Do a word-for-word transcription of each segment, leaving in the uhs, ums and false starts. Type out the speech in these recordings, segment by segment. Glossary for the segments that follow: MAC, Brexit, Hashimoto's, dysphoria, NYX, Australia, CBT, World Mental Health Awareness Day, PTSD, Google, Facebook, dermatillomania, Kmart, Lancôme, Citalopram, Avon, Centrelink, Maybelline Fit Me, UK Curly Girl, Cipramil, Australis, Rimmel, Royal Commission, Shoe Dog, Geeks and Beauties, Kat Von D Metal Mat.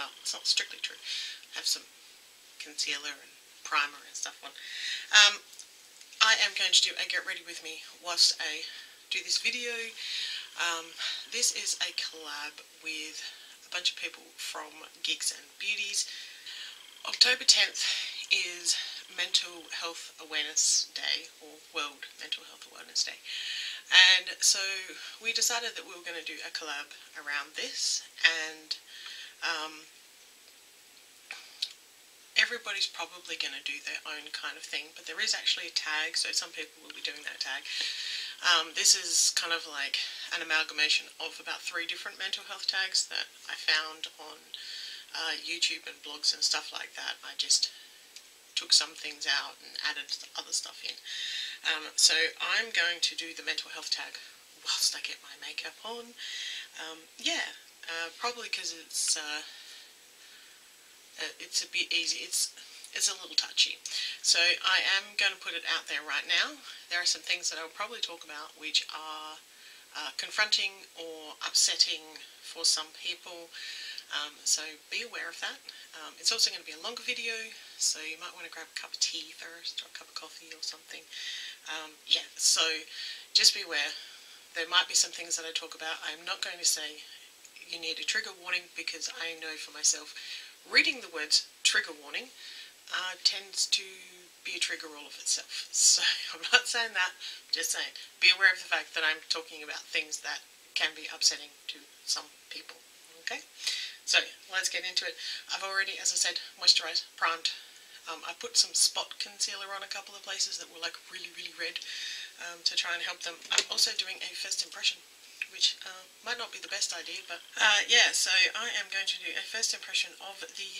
well, it's not strictly true. I have some concealer and primer and stuff on. Um, I am going to do a get ready with me whilst I do this video. Um, this is a collab with a bunch of people from Geeks and Beauties. October tenth is Mental Health Awareness Day, or World Mental Health Awareness Day, and so we decided that we were going to do a collab around this, and um, everybody's probably going to do their own kind of thing, but there is actually a tag, so some people will be doing that tag. Um, this is kind of like an amalgamation of about three different mental health tags that I found on uh, YouTube and blogs and stuff like that. I just took some things out and added other stuff in. Um, so I'm going to do the mental health tag whilst I get my makeup on. Um, yeah, uh, probably because it's uh, uh, it's a bit easy. It's it's a little touchy. So I am going to put it out there right now. There are some things that I'll probably talk about which are uh, confronting or upsetting for some people. Um, so be aware of that. Um, it's also going to be a longer video, so you might want to grab a cup of tea first, or a cup of coffee or something. Um, yeah, so just be aware. There might be some things that I talk about. I'm not going to say you need a trigger warning, because I know for myself, reading the words trigger warning uh, tends to be a trigger all of itself. So I'm not saying that, I'm just saying be aware of the fact that I'm talking about things that can be upsetting to some people. Okay? So let's get into it. I've already, as I said, moisturised, primed. Um, I put some spot concealer on a couple of places that were like really, really red um, to try and help them. I'm also doing a first impression, which uh, might not be the best idea, but uh, yeah, so I am going to do a first impression of the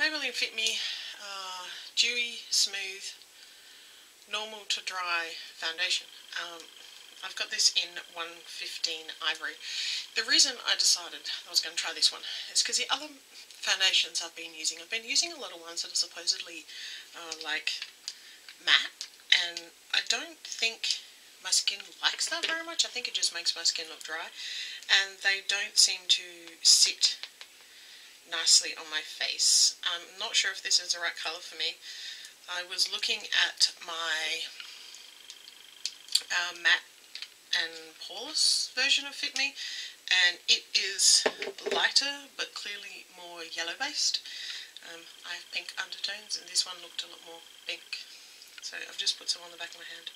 Maybelline Fit Me uh, Dewy Smooth Normal to Dry Foundation. Um, I've got this in one fifteen Ivory. The reason I decided I was going to try this one is because the other foundations I've been using, I've been using a lot of ones that are supposedly uh, like matte, and I don't think my skin likes that very much. I think it just makes my skin look dry, and they don't seem to sit nicely on my face. I'm not sure if this is the right colour for me. I was looking at my uh, matte and poreless version of Fit Me, and it is lighter but clearly more yellow based. Um, I have pink undertones, and this one looked a lot more pink, so I've just put some on the back of my hand.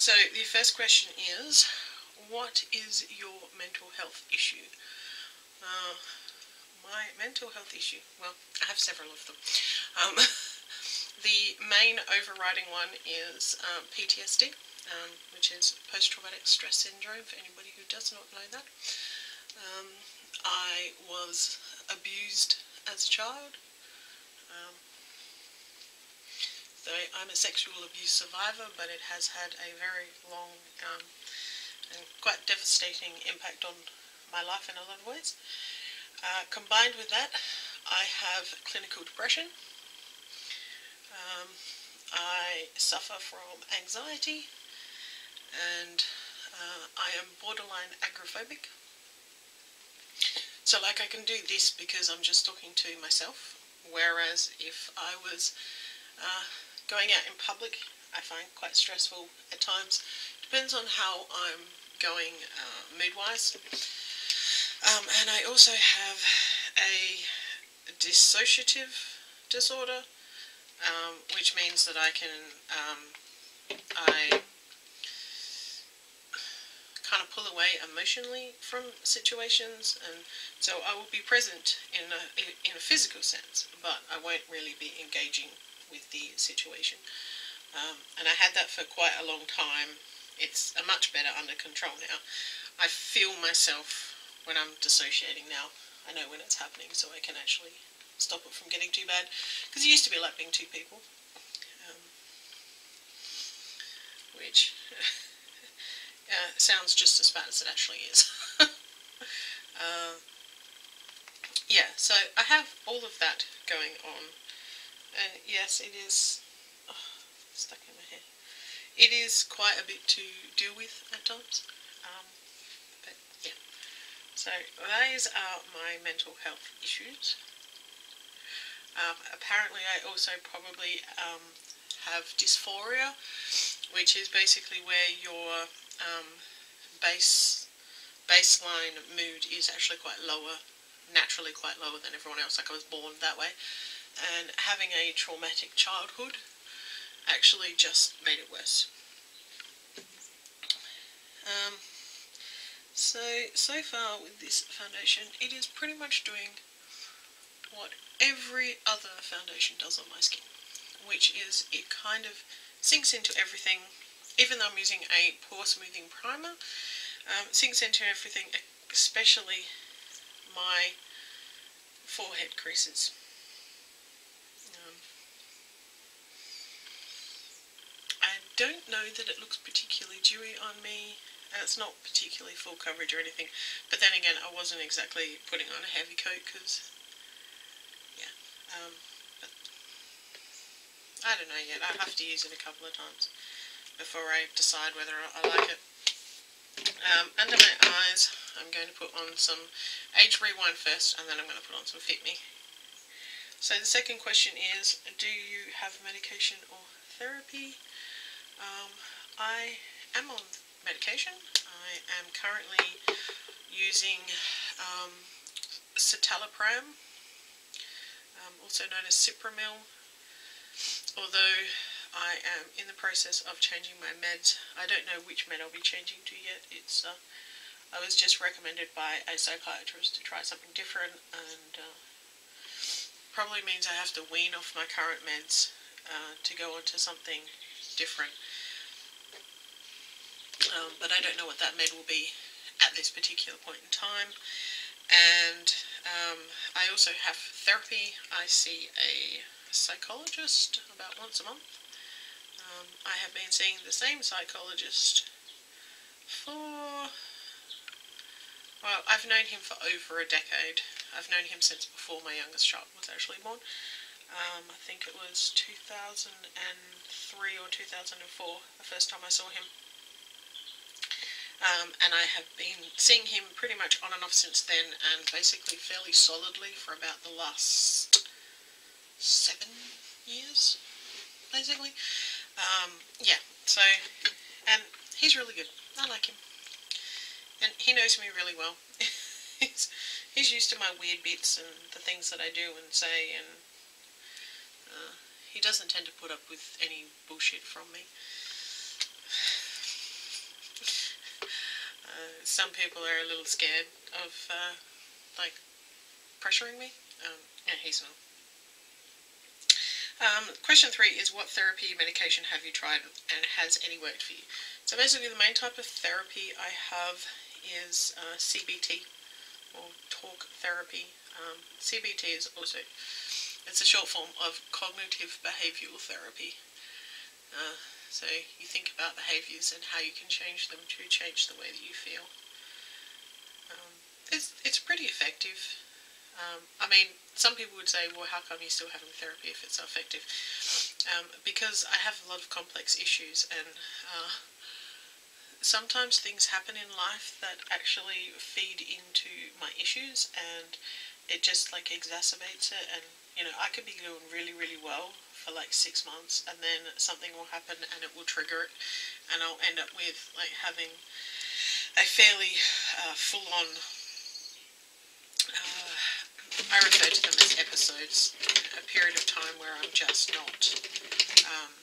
So the first question is, what is your mental health issue? Uh, my mental health issue? Well, I have several of them. Um, the main overriding one is um, P T S D. Um, which is post-traumatic stress syndrome, for anybody who does not know that. Um, I was abused as a child, um, so I'm a sexual abuse survivor, but it has had a very long um, and quite devastating impact on my life in a lot of ways. Uh, combined with that, I have clinical depression. Um, I suffer from anxiety. And uh, I am borderline agoraphobic. So like, I can do this because I'm just talking to myself, whereas if I was uh, going out in public, I find quite stressful at times. Depends on how I'm going uh, mood-wise. Um, and I also have a dissociative disorder, um, which means that I can, um, I... kind of pull away emotionally from situations, and so I will be present in a, in a physical sense, but I won't really be engaging with the situation. Um, and I had that for quite a long time. It's a much better under control now. I feel myself when I'm dissociating now. I know when it's happening, so I can actually stop it from getting too bad, because it used to be like being two people, um, which... Uh, sounds just as bad as it actually is. uh, yeah, so I have all of that going on. And yes, it is... Oh, stuck in my hair. It is quite a bit to deal with at times. Um, but yeah, So those are my mental health issues. Um, apparently I also probably um, have dysphoria, which is basically where your um, base baseline mood is actually quite lower, naturally quite lower than everyone else. Like, I was born that way, and having a traumatic childhood actually just made it worse. Um, so, so far with this foundation, it is pretty much doing what every other foundation does on my skin, which is it kind of sinks into everything. Even though I'm using a pore smoothing primer, um, it sinks into everything, especially my forehead creases. Um, I don't know that it looks particularly dewy on me, and it's not particularly full coverage or anything, but then again, I wasn't exactly putting on a heavy coat because, yeah, um, but I don't know yet. I have to use it a couple of times before I decide whether I like it. Um, under my eyes, I'm going to put on some Age Rewind first, and then I'm going to put on some Fit Me. So the second question is, do you have medication or therapy? Um, I am on medication. I am currently using um, Citalopram, um, also known as Cipramil, although I am in the process of changing my meds. I don't know which med I'll be changing to yet. It's uh, I was just recommended by a psychiatrist to try something different, and uh, probably means I have to wean off my current meds uh, to go on to something different. Um, but I don't know what that med will be at this particular point in time. And um, I also have therapy. I see a psychologist about once a month. Um, I have been seeing the same psychologist for, well, I've known him for over a decade. I've known him since before my youngest child was actually born. Um, I think it was two thousand three or two thousand four, the first time I saw him. Um, and I have been seeing him pretty much on and off since then, and basically fairly solidly for about the last seven years, basically. Um, yeah, so, and he's really good. I like him. And he knows me really well. he's, he's used to my weird bits and the things that I do and say, and uh, he doesn't tend to put up with any bullshit from me. uh, some people are a little scared of, uh, like, pressuring me. Um, yeah, he's not. Um, question three is, what therapy medication have you tried and has any worked for you? So basically the main type of therapy I have is uh, C B T, or talk therapy. Um, C B T is also, it's a short form of cognitive behavioural therapy. Uh, so you think about behaviours and how you can change them to change the way that you feel. Um, it's, it's pretty effective. Um, I mean, some people would say, well, how come you're still having therapy if it's so effective? Um, because I have a lot of complex issues, and uh, sometimes things happen in life that actually feed into my issues, and it just, like, exacerbates it. And, you know, I could be doing really, really well for, like, six months, and then something will happen, and it will trigger it, and I'll end up with, like, having a fairly uh, full-on... Uh, I refer to them as episodes, a period of time where I'm just not um,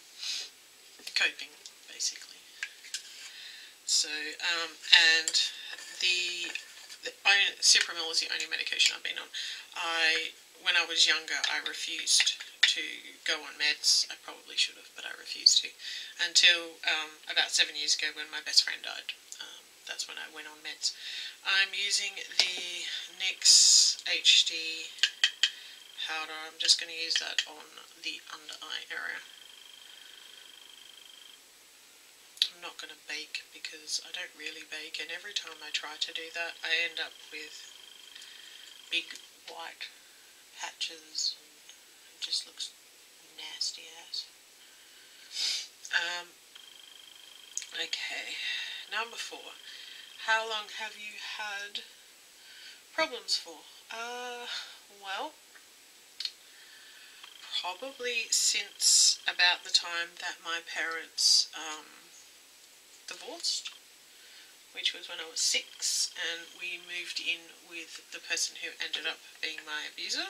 coping, basically. So, um, and the, the only, Cipramil is the only medication I've been on. I, when I was younger, I refused to go on meds. I probably should have, but I refused to, until um, about seven years ago when my best friend died. Um, that's when I went on meds. I'm using the N Y X H D powder. I'm just going to use that on the under eye area. I'm not going to bake because I don't really bake, and every time I try to do that I end up with big white patches and it just looks nasty ass. Um, okay, number four. How long have you had problems for? Uh, well, probably since about the time that my parents um, divorced, which was when I was six, and we moved in with the person who ended up being my abuser.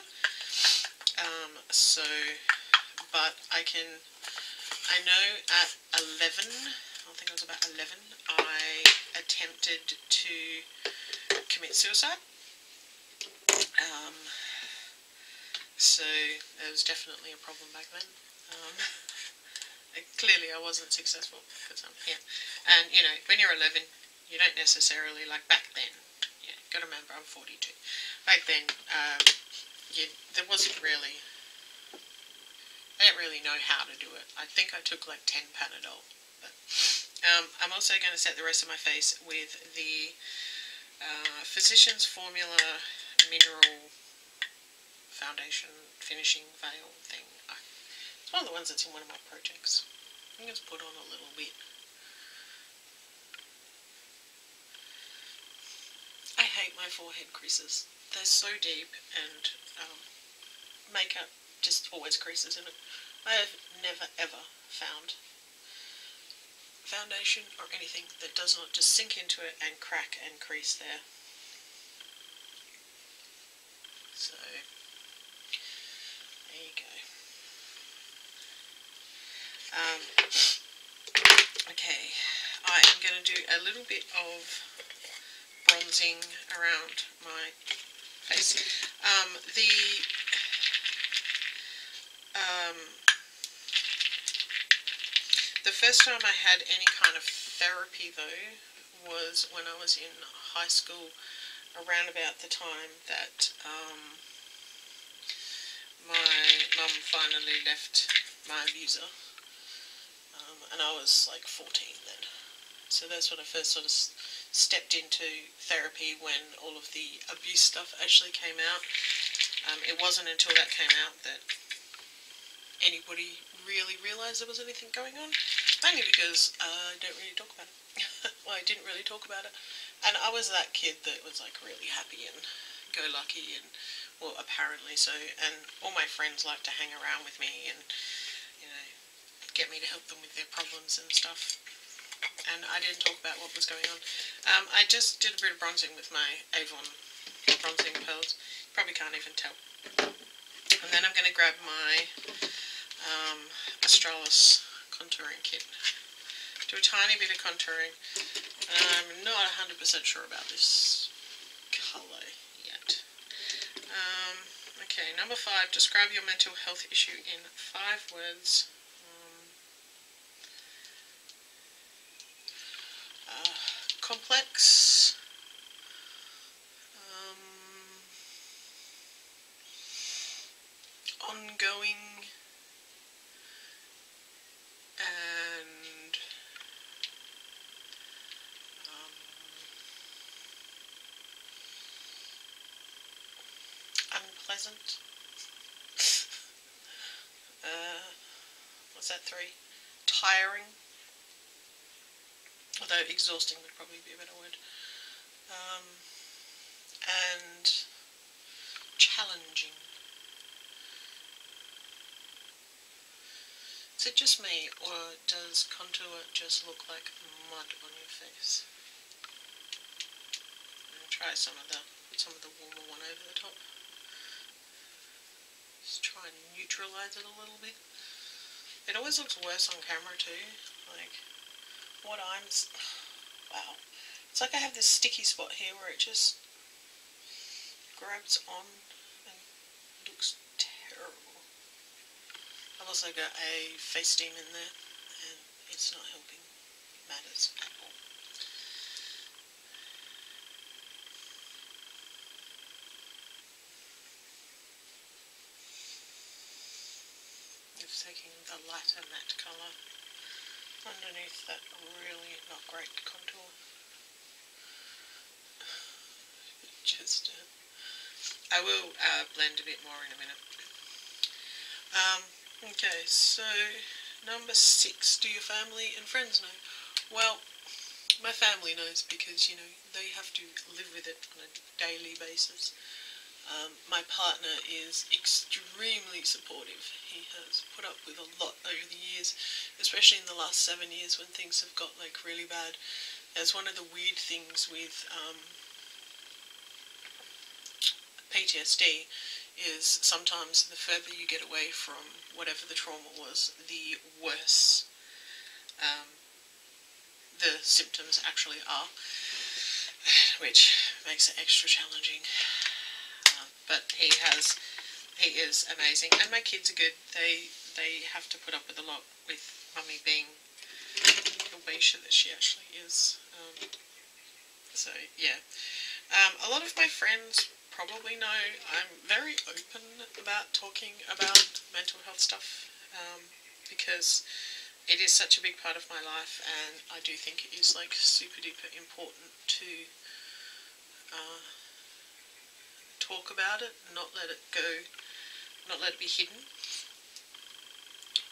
Um, so, but I can, I know at eleven, I think I was about eleven, I attempted to commit suicide. Um, so there was definitely a problem back then. Um, clearly I wasn't successful, but um, yeah. And you know, when you're eleven, you don't necessarily, like back then, yeah, gotta remember I'm forty-two, back then, um, yeah, there wasn't really, I didn't really know how to do it. I think I took like ten Panadol, but, um, I'm also going to set the rest of my face with the, uh, Physicians Formula Mineral Foundation Finishing Veil thing. I, it's one of the ones that's in one of my projects. I think it's put on a little bit. My forehead creases, they're so deep, and um, makeup just always creases in it. I have never ever found foundation or anything that does not just sink into it and crack and crease there. So there you go. Um, okay, I am going to do a little bit of bronzing around my face. Um, the um, the first time I had any kind of therapy though was when I was in high school, around about the time that um, my mum finally left my abuser, um, and I was like fourteen then. So that's when I first sort of stepped into therapy, when all of the abuse stuff actually came out. Um, it wasn't until that came out that anybody really realised there was anything going on. Mainly because uh, I don't really talk about it. Well, I didn't really talk about it. And I was that kid that was like really happy and go lucky and, well, apparently so. And all my friends liked to hang around with me and, you know, get me to help them with their problems and stuff. And I didn't talk about what was going on. Um, I just did a bit of bronzing with my Avon bronzing pearls. Probably can't even tell. And then I'm going to grab my um, Australis contouring kit. Do a tiny bit of contouring. I'm not one hundred percent sure about this colour yet. Um, okay, number five. Describe your mental health issue in five words. Complex, um, ongoing, and um, unpleasant. uh, what's that, three? Tiring. Although exhausting would probably be a better word. Um, and challenging. Is it just me, or does contour just look like mud on your face? I'm gonna try some of the some of the warmer one over the top. Just try and neutralise it a little bit. It always looks worse on camera too. Like. What I'm, wow, it's like I have this sticky spot here where it just grabs on and looks terrible. I've also got a face steam in there, and it's not helping matters at all. Just taking the lighter matte colour underneath that really not great contour. Just, uh, I will uh, blend a bit more in a minute. Um, okay, so number six, do your family and friends know? Well, My family knows because, you know, they have to live with it on a daily basis. Um, my partner is extremely supportive. He has put up with a lot over the years, especially in the last seven years when things have got, like, really bad. That's one of the weird things with um, P T S D is sometimes the further you get away from whatever the trauma was, the worse um, the symptoms actually are, which makes it extra challenging. Um, but he has, he is amazing, and my kids are good. They they have to put up with a lot with mummy being the weicher that she actually is. Um, so yeah, um, a lot of my friends probably know I'm very open about talking about mental health stuff um, because it is such a big part of my life, and I do think it is like super duper important to uh, talk about it, not let it go, not let it be hidden.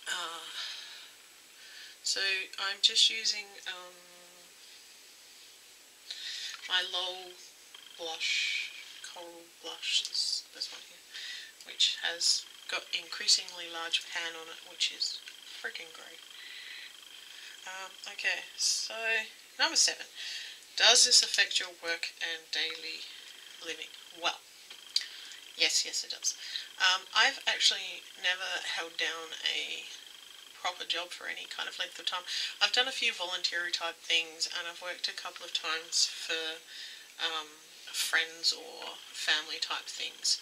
Uh, so I'm just using um, my L O L blush. Coral blush, this, this one here, which has got increasingly large pan on it, which is freaking great. Um, okay, so number seven. Does this affect your work and daily living? Well, yes, yes it does. Um, I've actually never held down a proper job for any kind of length of time. I've done a few voluntary type things, and I've worked a couple of times for um, friends or family type things,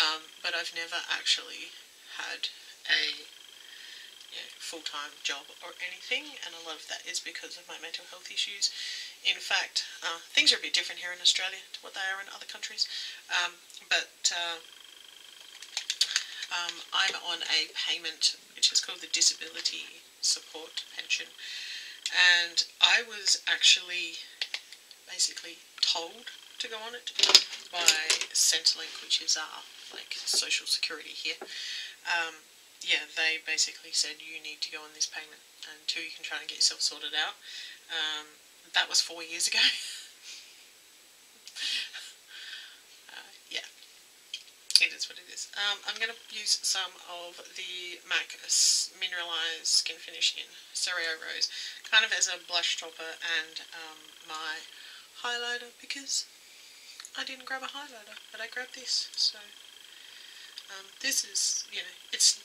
um, but I've never actually had a you know, full-time job or anything, and a lot of that is because of my mental health issues. In fact, uh, things are a bit different here in Australia to what they are in other countries, um, but uh, um, I'm on a payment which is called the Disability Support Pension, and I was actually basically told to go on it by Centrelink, which is our like social security here. Um, yeah, they basically said you need to go on this payment until you can try and get yourself sorted out. Um, that was four years ago. uh, yeah, it is what it is. Um, I'm going to use some of the M A C Mineralized Skin Finish in Cerio Rose, kind of as a blush topper and um, my highlighter, because I didn't grab a highlighter, but I grabbed this, so, um, this is, you know, it's,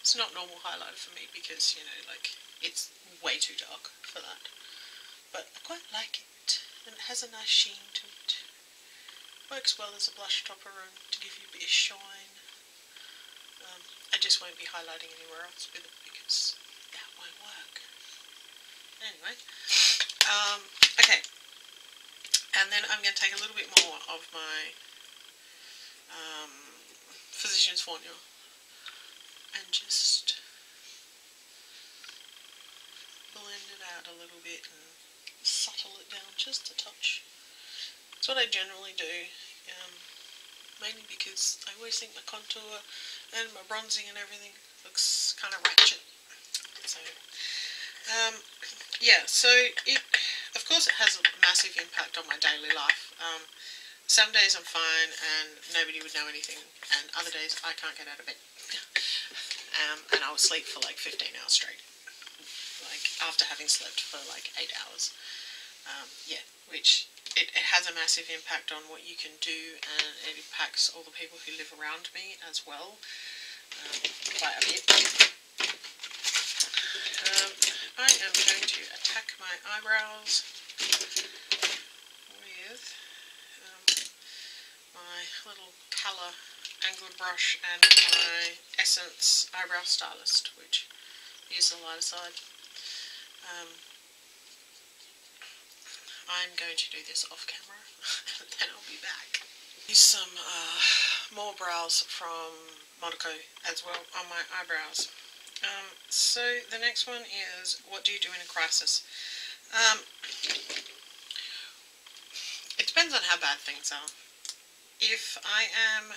it's not normal highlighter for me, because, you know, like, it's way too dark for that, but I quite like it, and it has a nice sheen to it. Works well as a blush topper and to give you a bit of shine. um, I just won't be highlighting anywhere else with it, because that won't work. Anyway, um, okay. And then I'm going to take a little bit more of my um, Physician's Formula and just blend it out a little bit and settle it down just a touch. That's what I generally do, um, mainly because I always think my contour and my bronzing and everything looks kind of ratchet. So, um, yeah, so it... Of course it has a massive impact on my daily life. Um, some days I'm fine and nobody would know anything, and other days I can't get out of bed. um, and I'll sleep for like fifteen hours straight, like after having slept for like eight hours. Um, yeah, which it, it has a massive impact on what you can do, and it impacts all the people who live around me as well, um, quite a bit. Um, I am going to attack my eyebrows with um, my little colour angled brush and my Essence eyebrow stylist, which is the lighter side. Um, I'm going to do this off camera and then I'll be back. Use some uh, more brows from Monaco as well on my eyebrows. Um, so the next one is, what do you do in a crisis? Um, it depends on how bad things are. If I am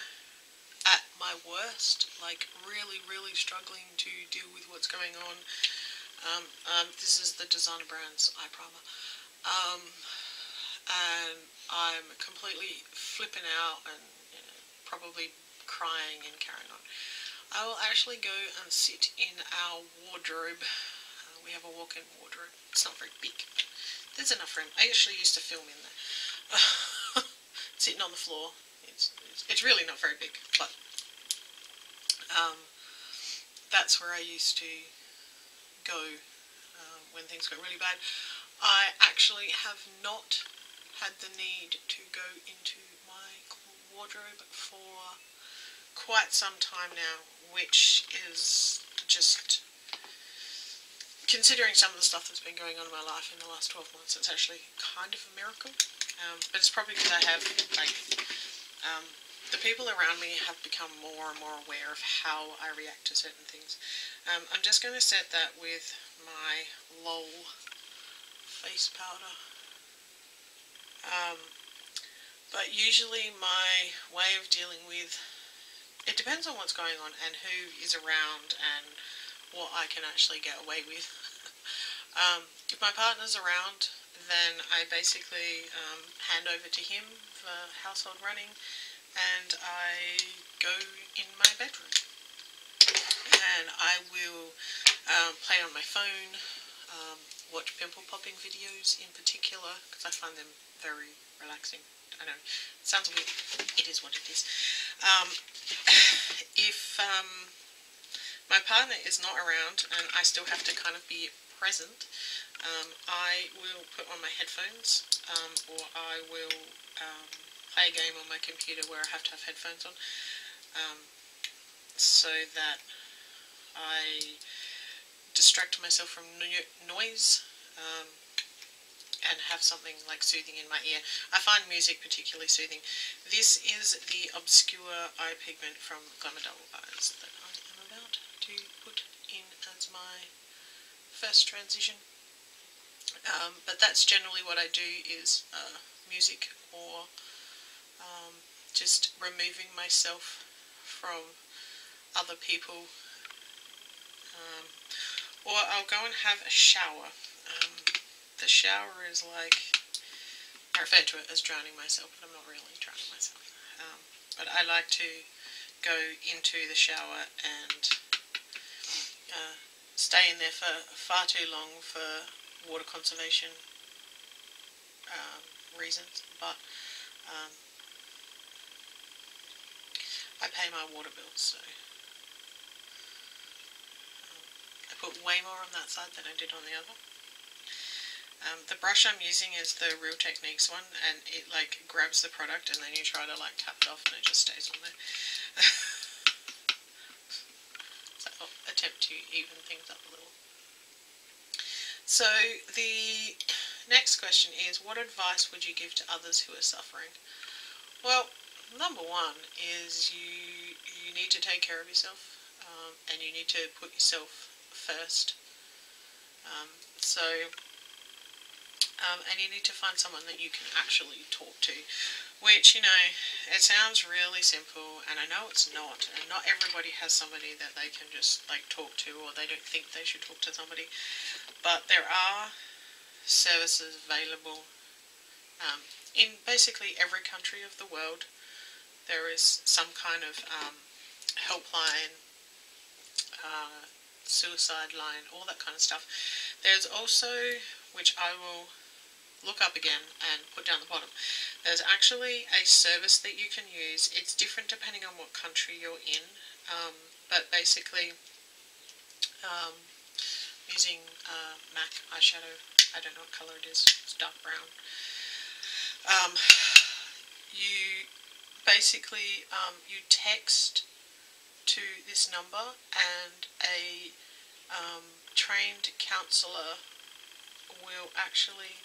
at my worst, like really, really struggling to deal with what's going on, Um, um, this is the designer brand's eye primer. Um, and I'm completely flipping out and, you know, probably crying and carrying on. I will actually go and sit in our wardrobe. Uh, we have a walk-in wardrobe. It's not very big. There's enough room. I actually used to film in there. Sitting on the floor. It's, it's, it's really not very big, but um, that's where I used to go uh, when things got really bad. I actually have not had the need to go into my wardrobe for quite some time now, which is just, considering some of the stuff that's been going on in my life in the last twelve months, it's actually kind of a miracle. Um, but it's probably because I have, like, um, the people around me have become more and more aware of how I react to certain things. Um, I'm just going to set that with my L O L face powder. Um, but usually my way of dealing with, it depends on what's going on and who is around and what I can actually get away with. um, if my partner's around, then I basically um, hand over to him for household running and I go in my bedroom. And I will um, play on my phone, um, watch pimple popping videos in particular, because I find them very relaxing. I know, it sounds weird, it is what it is. Um, if um, my partner is not around and I still have to kind of be present, um, I will put on my headphones, um, or I will um, play a game on my computer where I have to have headphones on, um, so that I distract myself from noise um, and have something like soothing in my ear. I find music particularly soothing. This is the obscure eye pigment from Glamour Eyes that I am about to put in as my first transition. Um, but that's generally what I do, is uh, music or um, just removing myself from other people. Um, or I'll go and have a shower. Um, the shower is like, I refer to it as drowning myself, but I'm not really drowning myself. Um, but I like to go into the shower and uh, stay in there for far too long for water conservation um, reasons, but um, I pay my water bills, so put way more on that side than I did on the other. Um, the brush I'm using is the Real Techniques one, and it like grabs the product and then you try to like tap it off and it just stays on there. So I'll attempt to even things up a little. So the next question is, what advice would you give to others who are suffering? Well, number one is you, you need to take care of yourself, um, and you need to put yourself first. Um, so, um, and you need to find someone that you can actually talk to, which, you know, it sounds really simple, and I know it's not, and not everybody has somebody that they can just, like, talk to, or they don't think they should talk to somebody, but there are services available um, in basically every country of the world. There is some kind of um, helpline, uh, suicide line, all that kind of stuff. There's also, which I will look up again and put down the bottom, there's actually a service that you can use. It's different depending on what country you're in, um, but basically um, using uh, MAC eyeshadow, I don't know what colour it is, it's dark brown. Um, you basically um, you text to this number and a um, trained counsellor will actually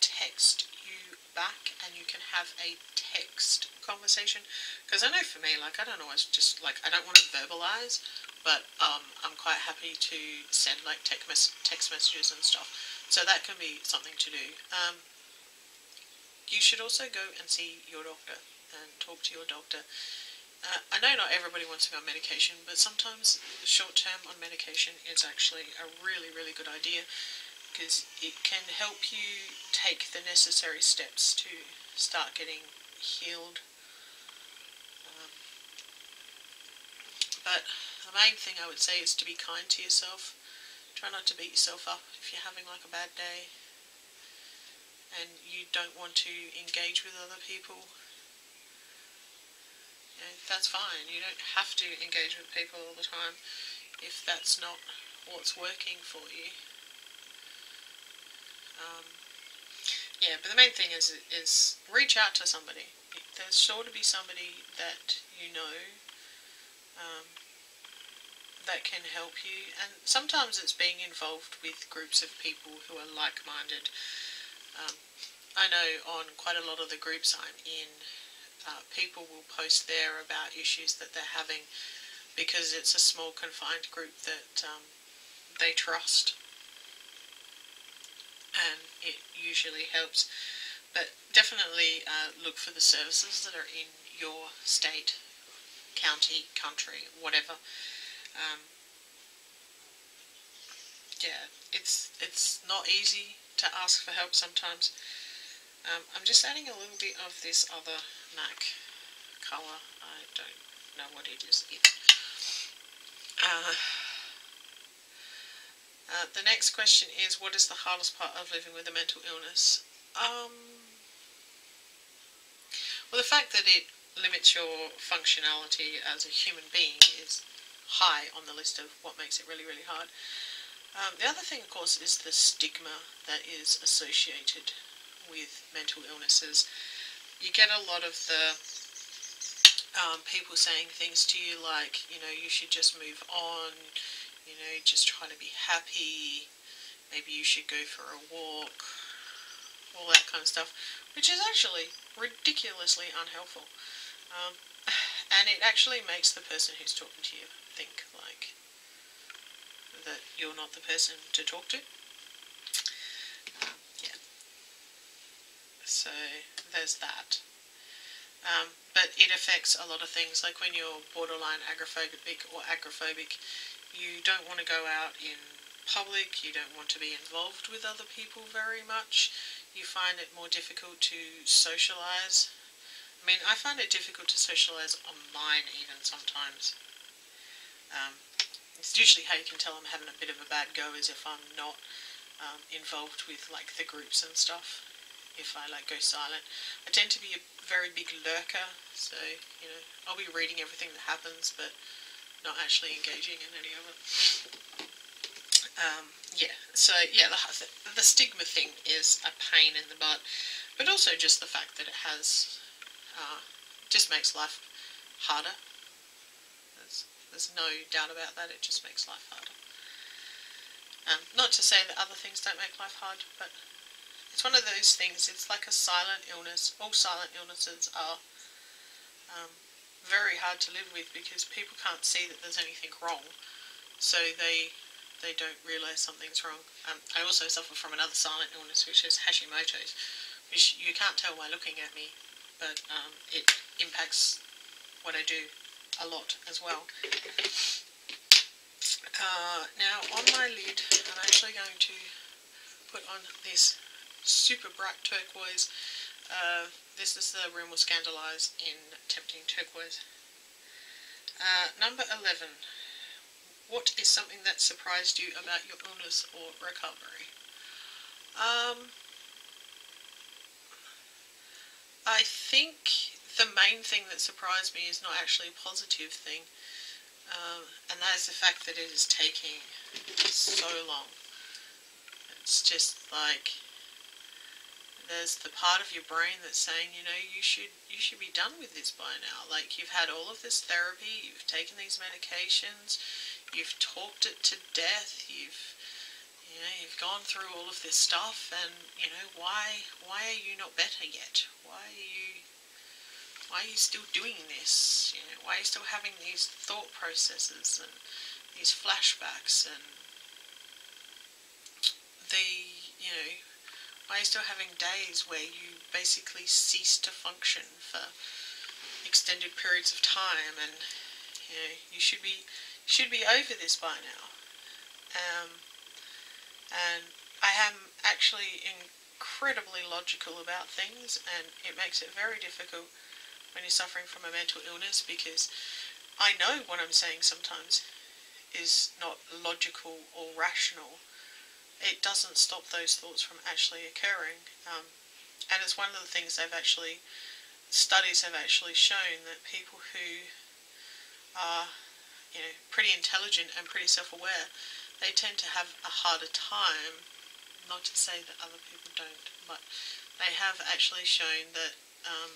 text you back and you can have a text conversation. Because I know for me, like, I don't always just, like, I don't want to verbalise, but um, I'm quite happy to send, like, text, mes text messages and stuff. So that can be something to do. Um, you should also go and see your doctor and talk to your doctor Uh, I know not everybody wants to go on medication, but sometimes short term on medication is actually a really, really good idea, because it can help you take the necessary steps to start getting healed. Um, but the main thing I would say is to be kind to yourself. Try not to beat yourself up if you're having like a bad day and you don't want to engage with other people. You know, that's fine. You don't have to engage with people all the time if that's not what's working for you. Um, yeah, but the main thing is, is reach out to somebody. There's sure to be somebody that you know um, that can help you. And sometimes it's being involved with groups of people who are like-minded. Um, I know on quite a lot of the groups I'm in, uh, people will post there about issues that they're having, because it's a small confined group that um, they trust, and it usually helps. But definitely uh, look for the services that are in your state, county, country, whatever. Um, yeah, it's it's not easy to ask for help sometimes. Um, I'm just adding a little bit of this other MAC colour. I don't know what it is. It. Uh, uh, the next question is, what is the hardest part of living with a mental illness? Um, well, the fact that it limits your functionality as a human being is high on the list of what makes it really, really hard. Um, the other thing, of course, is the stigma that is associated with mental illnesses. You get a lot of the um, people saying things to you like, you know, you should just move on, you know, just try to be happy, maybe you should go for a walk, all that kind of stuff, which is actually ridiculously unhelpful. Um, and it actually makes the person who's talking to you think, like, that you're not the person to talk to. Um, yeah. So there's that. Um, but it affects a lot of things, like when you're borderline agoraphobic or agoraphobic, you don't want to go out in public, you don't want to be involved with other people very much, you find it more difficult to socialise. I mean, I find it difficult to socialise online even sometimes. Um, It's usually how you can tell I'm having a bit of a bad go is if I'm not um, involved with like the groups and stuff. If I like go silent, I tend to be a very big lurker. So you know, I'll be reading everything that happens, but not actually engaging in any of it. Um, yeah. So yeah, the, the stigma thing is a pain in the butt, but also just the fact that it has uh, just makes life harder. There's no doubt about that, it just makes life harder. Um, not to say that other things don't make life hard, but it's one of those things, it's like a silent illness. All silent illnesses are um, very hard to live with because people can't see that there's anything wrong, so they they don't realise something's wrong. Um, I also suffer from another silent illness, which is Hashimoto's, which you can't tell by looking at me, but um, it impacts what I do a lot as well. Uh, now on my lid I'm actually going to put on this super bright turquoise. Uh, this is The Room Will Scandalise in Tempting Turquoise. Uh, number eleven. What is something that surprised you about your illness or recovery? Um, I think the main thing that surprised me is not actually a positive thing, um, and that is the fact that it is taking so long. It's just like, there's the part of your brain that's saying, you know, you should, you should be done with this by now. Like, you've had all of this therapy, you've taken these medications, you've talked it to death, you've, you know, you've gone through all of this stuff, and, you know, why, why are you not better yet? Why are you... Why are you still doing this? You know, why are you still having these thought processes and these flashbacks and the, you know, why are you still having days where you basically cease to function for a extended periods of time, and you know, you should be should be over this by now. Um, and I am actually incredibly logical about things, and it makes it very difficult when you're suffering from a mental illness, because I know what I'm saying sometimes is not logical or rational. It doesn't stop those thoughts from actually occurring. Um, and it's one of the things they've actually, studies have actually shown that people who are, you know, pretty intelligent and pretty self-aware, they tend to have a harder time, not to say that other people don't, but they have actually shown that um,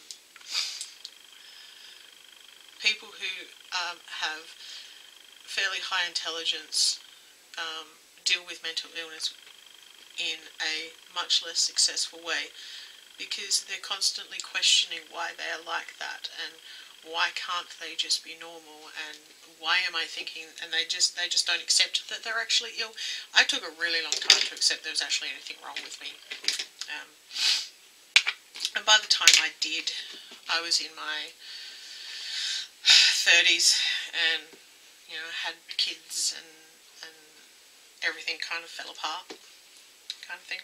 people who um, have fairly high intelligence um, deal with mental illness in a much less successful way, because they're constantly questioning why they are like that, and why can't they just be normal, and why am I thinking, and they just they just don't accept that they're actually ill. I took a really long time to accept there was actually anything wrong with me, um, and by the time I did, I was in my thirties, and you know, had kids, and and everything kind of fell apart, kind of thing.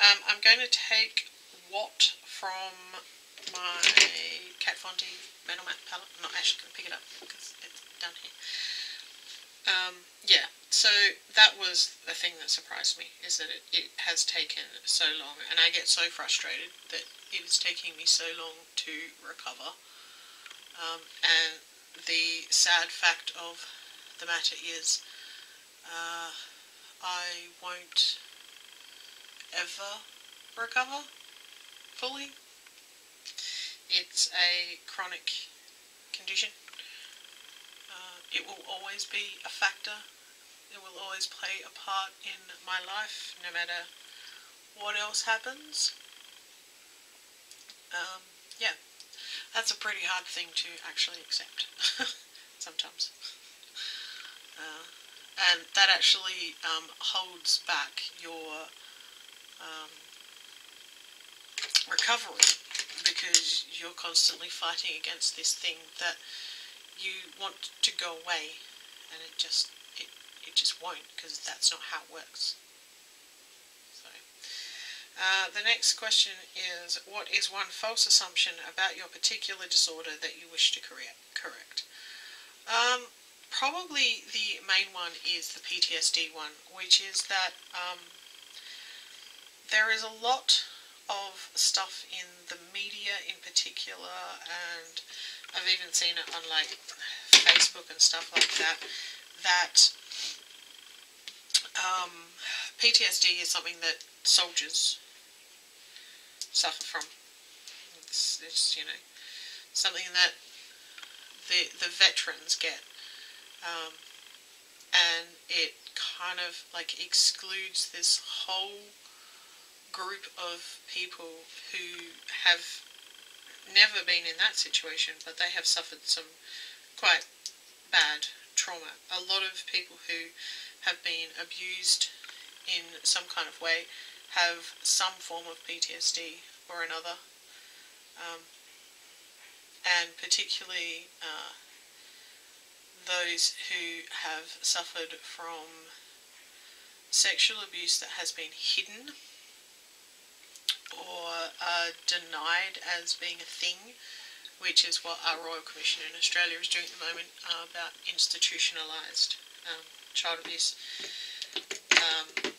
Um, I'm going to take Watt from my Kat Von D Metal Mat palette. I'm not actually going to pick it up because it's down here. Um, yeah, so that was the thing that surprised me, is that it, it has taken so long, and I get so frustrated that it was taking me so long to recover. Um, and the sad fact of the matter is, uh, I won't ever recover fully. It's a chronic condition. Uh, it will always be a factor. It will always play a part in my life, no matter what else happens. Um, yeah. That's a pretty hard thing to actually accept sometimes. Uh, and that actually um, holds back your um, recovery, because you're constantly fighting against this thing that you want to go away, and it just it, it just won't, because that's not how it works. Uh, the next question is, what is one false assumption about your particular disorder that you wish to correct? Um, probably the main one is the P T S D one, which is that um, there is a lot of stuff in the media in particular, and I've even seen it on like Facebook and stuff like that, that um, P T S D is something that soldiers suffer from. It's, it's you know, something that the the veterans get, um, and it kind of like excludes this whole group of people who have never been in that situation, but they have suffered some quite bad trauma. A lot of people who have been abused in some kind of way have some form of P T S D or another, um, and particularly uh, those who have suffered from sexual abuse that has been hidden or uh, denied as being a thing, which is what our Royal Commission in Australia is doing at the moment uh, about institutionalised um, child abuse. Um,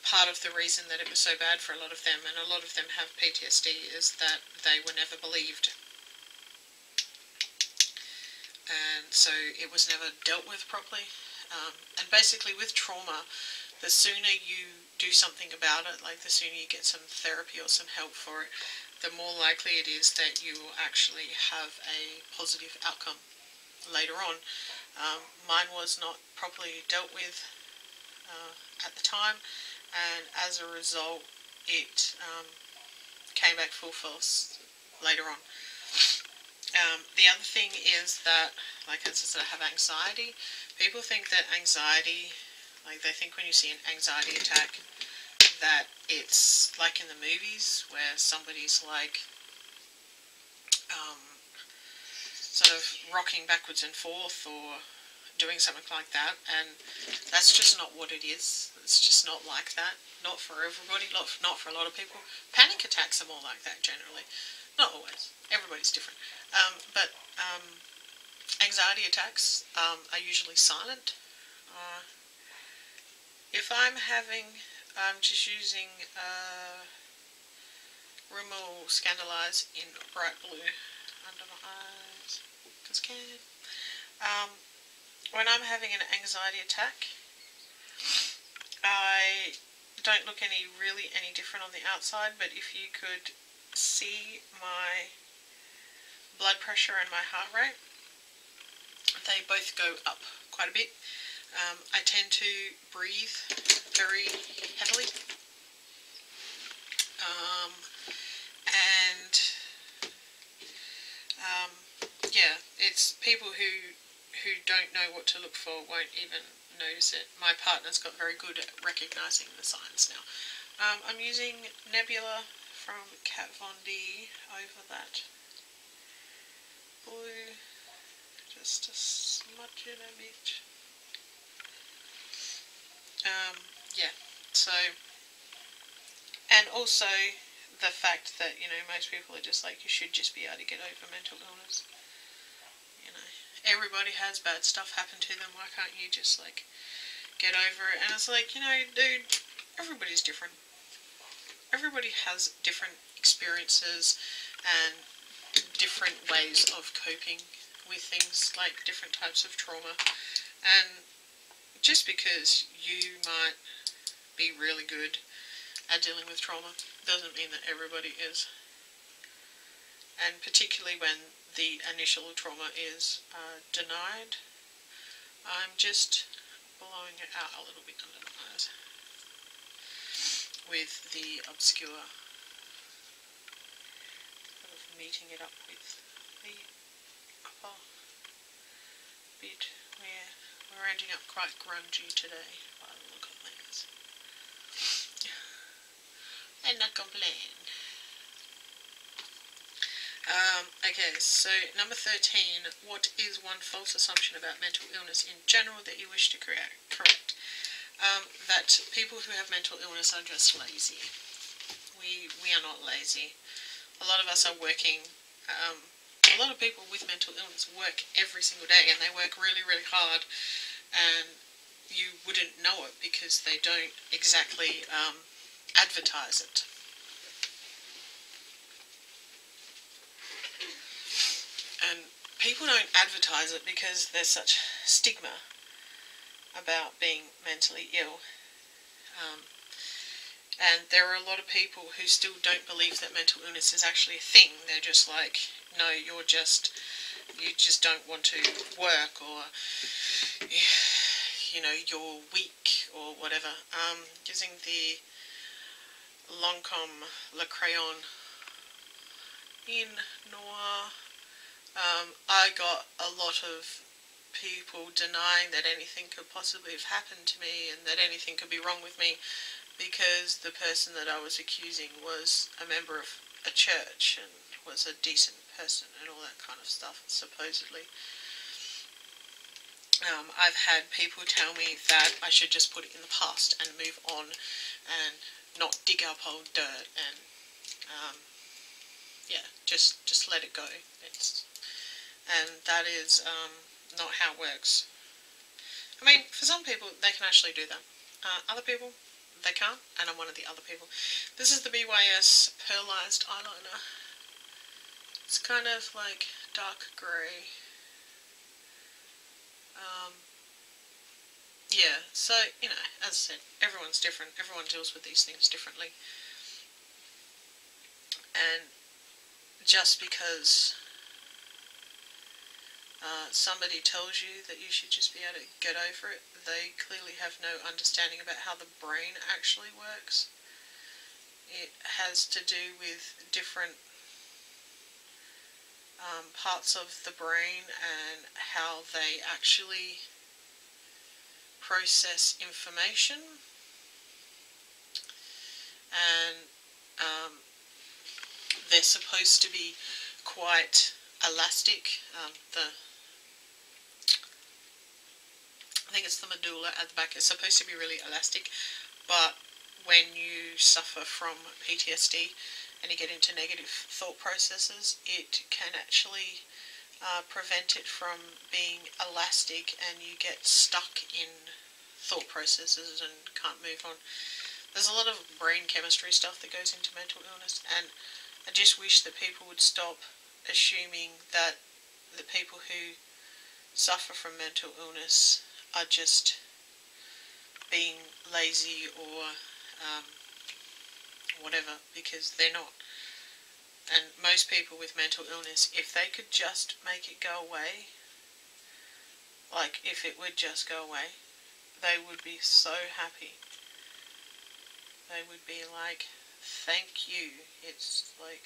Part of the reason that it was so bad for a lot of them, and a lot of them have P T S D, is that they were never believed, and so it was never dealt with properly. Um, and basically with trauma, the sooner you do something about it, like the sooner you get some therapy or some help for it, the more likely it is that you will actually have a positive outcome later on. Um, mine was not properly dealt with uh, at the time, and as a result, it um, came back full force later on. Um, the other thing is that, like as I said, I have anxiety. People think that anxiety, like they think when you see an anxiety attack, that it's like in the movies where somebody's like, um, sort of rocking backwards and forth or doing something like that, and that's just not what it is. It's just not like that. Not for everybody, not for a lot of people. Panic attacks are more like that generally. Not always. Everybody's different. Um, but um, anxiety attacks um, are usually silent. Uh, if I'm having, I'm just using uh, Rimmel Scandalize in bright blue under my eyes, because can. Um, when I'm having an anxiety attack, I don't look any really any different on the outside, but if you could see my blood pressure and my heart rate, they both go up quite a bit. Um, I tend to breathe very heavily, um, and um, yeah, it's people who who don't know what to look for won't even notice it. My partner's got very good at recognising the signs now. Um, I'm using Nebula from Kat Von D over that blue, just to smudge it a bit. Um, yeah, so, and also the fact that, you know, most people are just like, you should just be able to get over mental illness. Everybody has bad stuff happen to them, why can't you just, like, get over it? And it's like, you know, dude, everybody's different. Everybody has different experiences and different ways of coping with things, like different types of trauma. And just because you might be really good at dealing with trauma doesn't mean that everybody is. And particularly when the initial trauma is uh, denied. I'm just blowing it out a little bit under the eyes with the obscure, sort of meeting it up with the upper bit where we're ending up quite grungy today by the look of things. And not complain. Um, okay, so number thirteen, what is one false assumption about mental illness in general that you wish to create? Correct. Um, that people who have mental illness are just lazy. We, we are not lazy. A lot of us are working, um, a lot of people with mental illness work every single day, and they work really, really hard, and you wouldn't know it because they don't exactly um, advertise it. And people don't advertise it because there's such stigma about being mentally ill. Um, and there are a lot of people who still don't believe that mental illness is actually a thing. They're just like, no, you're just, you just don't want to work, or, you know, you're weak, or whatever. Um, using the Lancôme Le Crayon in Noir. Um, I got a lot of people denying that anything could possibly have happened to me and that anything could be wrong with me because the person that I was accusing was a member of a church and was a decent person and all that kind of stuff, supposedly. Um, I've had people tell me that I should just put it in the past and move on and not dig up old dirt and, um, yeah, just, just let it go. It's... And that is um, not how it works. I mean, for some people, they can actually do that. Uh, other people, they can't, and I'm one of the other people. This is the B Y S Pearlized Eyeliner. It's kind of like dark grey. Um, yeah, so, you know, as I said, everyone's different. Everyone deals with these things differently. And just because... Uh, somebody tells you that you should just be able to get over it, they clearly have no understanding about how the brain actually works. It has to do with different um, parts of the brain and how they actually process information. And um, they're supposed to be quite elastic, um, the I think it's the medulla at the back. It's supposed to be really elastic, but when you suffer from P T S D and you get into negative thought processes, it can actually uh, prevent it from being elastic, and you get stuck in thought processes and can't move on. There's a lot of brain chemistry stuff that goes into mental illness, and I just wish that people would stop assuming that the people who suffer from mental illness are just being lazy or um, whatever, because they're not. And most people with mental illness, if they could just make it go away, like if it would just go away, they would be so happy. They would be like, thank you. It's like,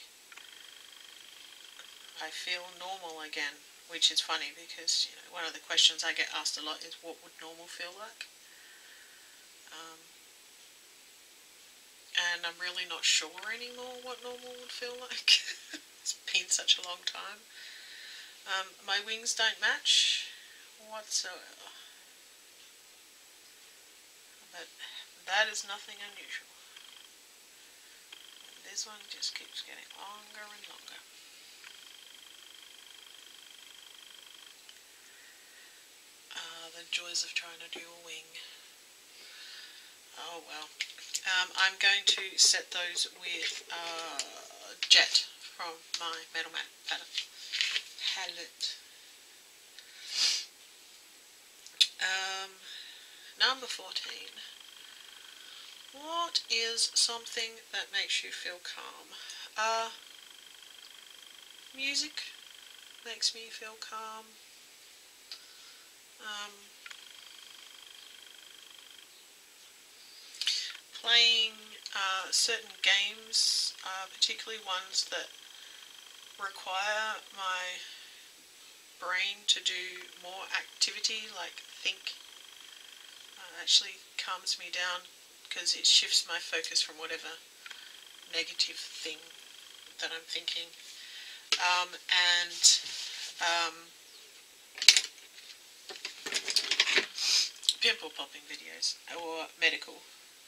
I feel normal again. Which is funny, because you know, one of the questions I get asked a lot is, what would normal feel like? Um, and I'm really not sure anymore what normal would feel like. It's been such a long time. Um, my wings don't match whatsoever. But that is nothing unusual. This one just keeps getting longer and longer. Ah, the joys of trying to do a wing. Oh well. Um, I'm going to set those with uh, Jet from my Metal Mat palette. Um, number fourteen. What is something that makes you feel calm? Uh, music makes me feel calm. Um, playing uh, certain games, uh, particularly ones that require my brain to do more activity, like think, uh, actually calms me down, because it shifts my focus from whatever negative thing that I'm thinking. Um, and um, pimple popping videos or medical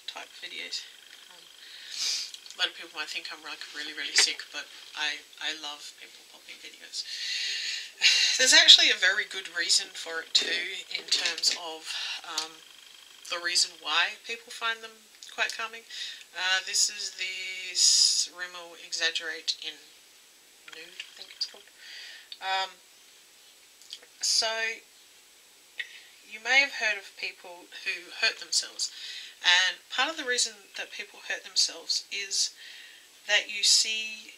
type videos. Um, a lot of people might think I'm like really, really sick, but I, I love pimple popping videos. There's actually a very good reason for it too, in terms of um, the reason why people find them quite calming. Uh, this is the Rimmel Exaggerate in Nude, I think it's called. Um, so, you may have heard of people who hurt themselves. And part of the reason that people hurt themselves is that you see,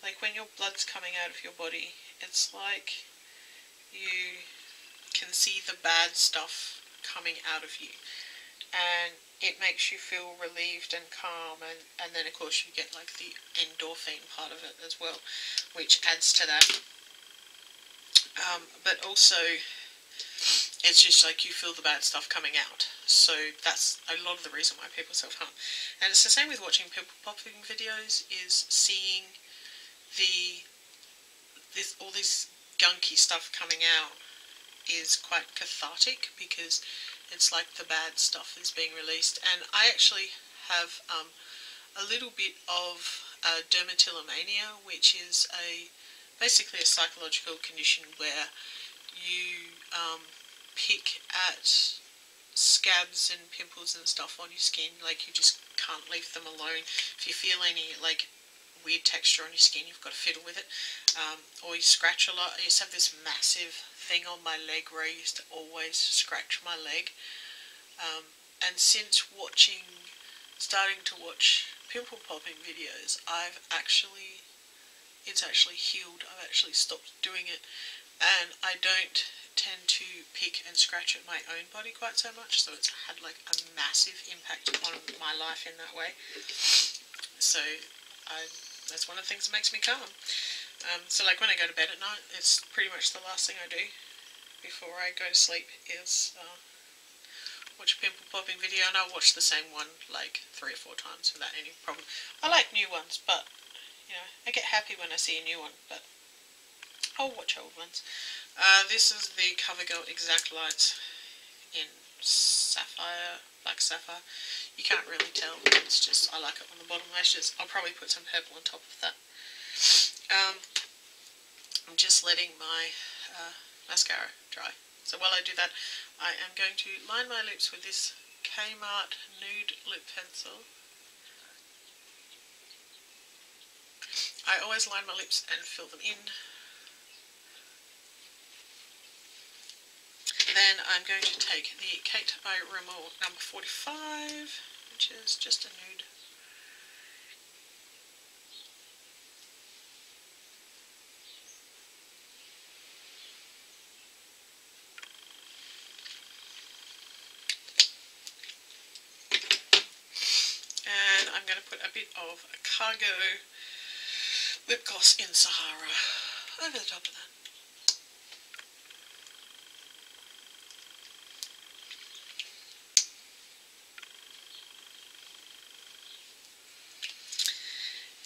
like when your blood's coming out of your body, it's like you can see the bad stuff coming out of you, and it makes you feel relieved and calm, and, and then of course you get like the endorphin part of it as well, which adds to that. Um, but also it's just like you feel the bad stuff coming out, so that's a lot of the reason why people self-harm. And it's the same with watching pimple popping videos, is seeing the this all this gunky stuff coming out is quite cathartic, because it's like the bad stuff is being released. And I actually have um, a little bit of uh, dermatillomania, which is a basically a psychological condition where you um, pick at scabs and pimples and stuff on your skin, like you just can't leave them alone. If you feel any like weird texture on your skin, you've got to fiddle with it, um, or you scratch a lot. I used to have this massive thing on my leg where I used to always scratch my leg, um, and since watching starting to watch pimple popping videos, I've actually it's actually healed. I've actually stopped doing it, and I don't tend to pick and scratch at my own body quite so much, so it's had like a massive impact on my life in that way. So I, that's one of the things that makes me calm. Um, so like when I go to bed at night, it's pretty much the last thing I do before I go to sleep is uh, watch a pimple popping video, and I watch the same one like three or four times without any problem. I like new ones, but you know, I get happy when I see a new one, but Oh, what child ones? Uh, this is the CoverGirl Exact Lights in sapphire, black sapphire. You can't really tell. It's just, I like it on the bottom lashes. I'll probably put some purple on top of that. Um, I'm just letting my uh, mascara dry. So while I do that, I am going to line my lips with this Kmart Nude Lip Pencil. I always line my lips and fill them in. Then I'm going to take the Kate by Rimmel number forty-five, which is just a nude. Of a cargo lip gloss in Sahara over the top of that.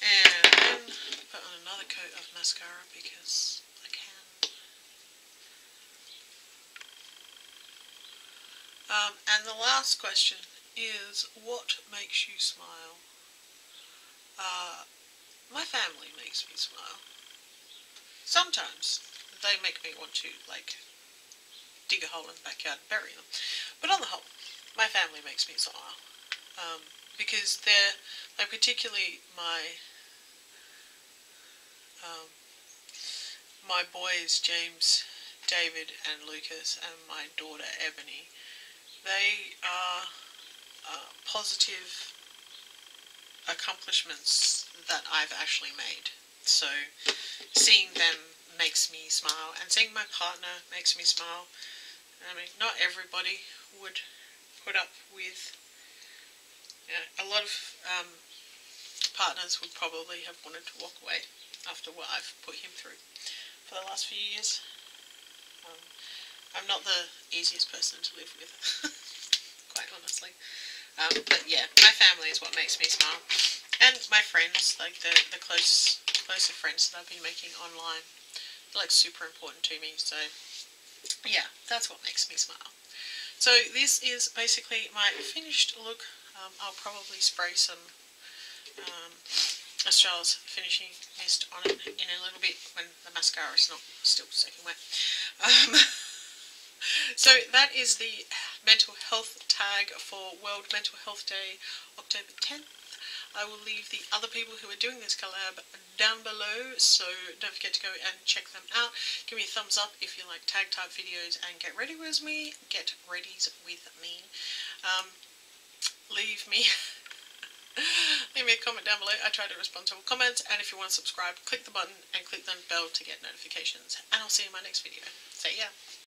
And then put on another coat of mascara because I can. Um, and the last question is, what makes you smile? Uh, my family makes me smile. Sometimes they make me want to, like, dig a hole in the backyard and bury them. But on the whole, my family makes me smile. Um, because they're, like, particularly my, um, my boys, James, David, and Lucas, and my daughter, Ebony, they are uh, positive accomplishments that I've actually made. So seeing them makes me smile, and seeing my partner makes me smile. I mean, not everybody would put up with, you know, a lot of um, partners would probably have wanted to walk away after what I've put him through for the last few years. Um, I'm not the easiest person to live with, quite honestly. Um, but yeah, my family is what makes me smile, and my friends, like the the close closer friends that I've been making online, they're like super important to me. So yeah, that's what makes me smile. So this is basically my finished look. Um, I'll probably spray some um, Astralis finishing mist on it in a little bit when the mascara is not still soaking wet. Um, so that is the mental health tag for World Mental Health Day, October tenth. I will leave the other people who are doing this collab down below, so don't forget to go and check them out. Give me a thumbs up if you like tag type videos, and get ready with me. Get readies with me. Um, leave me... leave me a comment down below. I try to respond to all comments, and if you want to subscribe, click the button and click the bell to get notifications. And I'll see you in my next video. So yeah.